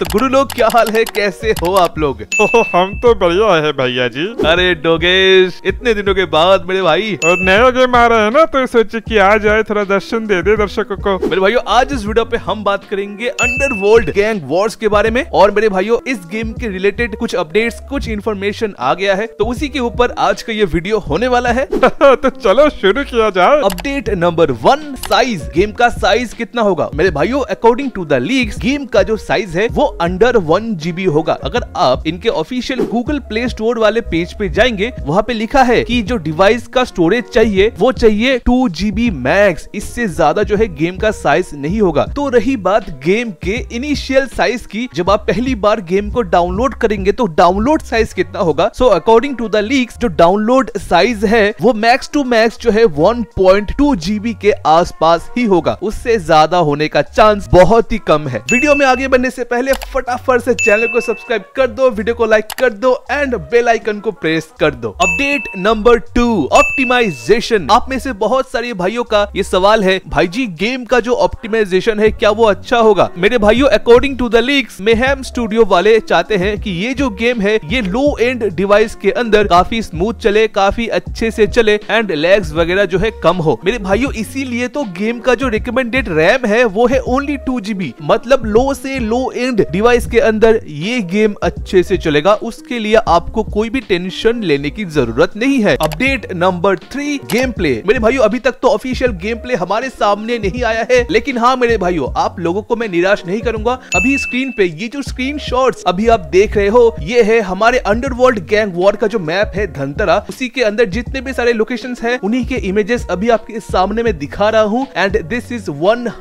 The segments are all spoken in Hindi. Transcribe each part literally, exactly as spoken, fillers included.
तो गुरु लोग क्या हाल है, कैसे हो आप लोग? ओ, हम तो बढ़िया है भैया जी। अरे डोगेश, इतने दिनों के बाद मेरे भाई, और नया गेम आ रहा है ना तो सोचे कि आज आए थोड़ा दर्शन दे दे दर्शकों को। मेरे भाइयों आज इस वीडियो पे हम बात करेंगे अंडरवर्ल्ड गैंग वॉर्स के बारे में, और मेरे भाइयों इस गेम के रिलेटेड कुछ अपडेट्स, कुछ इन्फॉर्मेशन आ गया है तो उसी के ऊपर आज का ये वीडियो होने वाला है। तो चलो शुरू किया जाए। Update number one, size. Game का साइज कितना होगा? मेरे भाइयों according to the leaks game का जो साइज है वो अंडर वन जीबी होगा। अगर आप इनके ऑफिशियल गूगल प्ले स्टोर वाले पेज पे जाएंगे वहाँ पे लिखा है कि जो डिवाइस का स्टोरेज चाहिए वो चाहिए टू जीबी मैक्स, इससे ज्यादा जो है गेम का साइज नहीं होगा। तो रही बात गेम के इनिशियल साइज की, जब आप पहली बार गेम को डाउनलोड करेंगे तो डाउनलोड साइज कितना होगा? So according to the leaks जो डाउनलोड साइज है वो मैक्स टू मैक्स जो है वन पॉइंट टू जीबी के आसपास ही होगा, उससे ज्यादा होने का चांस बहुत ही कम है। वीडियो में आगे बढ़ने से पहले फटाफट से चैनल को सब्सक्राइब कर दो, वीडियो को लाइक कर दो एंड बेल आइकन को प्रेस कर दो। Update number two, optimisation. आप में से बहुत सारे भाइयों का ये सवाल है, भाई जी गेम का जो ऑप्टिमाइजेशन है क्या वो अच्छा होगा? मेरे भाइयों according to the leaks Mayhem studio वाले चाहते हैं कि ये जो गेम है ये लो एंड डिवाइस के अंदर काफी स्मूथ चले, काफी अच्छे से चले एंड लैग्स वगैरह जो है कम हो। मेरे भाइयों इसीलिए तो गेम का जो रिकमेंडेड रैम है वो है ओनली टू जीबी, मतलब लो से लो एंड डिवाइस के अंदर ये गेम अच्छे से चलेगा, उसके लिए आपको कोई भी टेंशन लेने की जरूरत नहीं है। Update number three, gameplay. मेरे भाइयों अभी तक तो ऑफिशियल गेम प्ले हमारे सामने नहीं आया है, लेकिन हाँ मेरे भाइयों आप लोगों को मैं निराश नहीं करूंगा। अभी स्क्रीन पे ये जो स्क्रीनशॉट्स अभी आप देख रहे हो ये है हमारे अंडरवर्ल्ड गैंग वॉर का जो मैप है धनतरा, उसी के अंदर जितने भी सारे लोकेशंस हैं उन्हीं के इमेजेस अभी आपके सामने में दिखा रहा हूँ and this is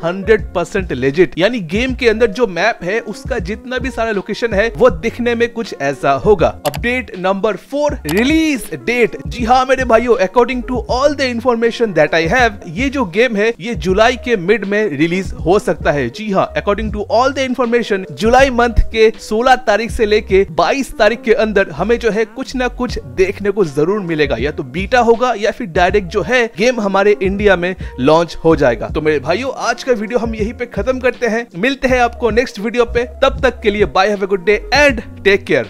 hundred percent legit. यानी गेम के अंदर जो मैप है उसका जितना भी सारा लोकेशन है वो दिखने में कुछ ऐसा होगा। Update number four, release date. जी हाँ मेरे भाइयों according to all the information that I have ये जो गेम है ये जुलाई के मिड में रिलीज हो सकता है। जी हाँ according to all the information जुलाई मंथ के सोलह तारीख से लेके बाईस तारीख के अंदर हमें जो है कुछ ना कुछ देखने को जरूर मिलेगा, या तो बीटा होगा या फिर डायरेक्ट जो है गेम हमारे इंडिया में लॉन्च हो जाएगा। तो मेरे भाइयों आज का वीडियो हम यहीं पे खत्म करते हैं, मिलते हैं आपको नेक्स्ट वीडियो पे, तब तक के लिए bye, have a good day and take care.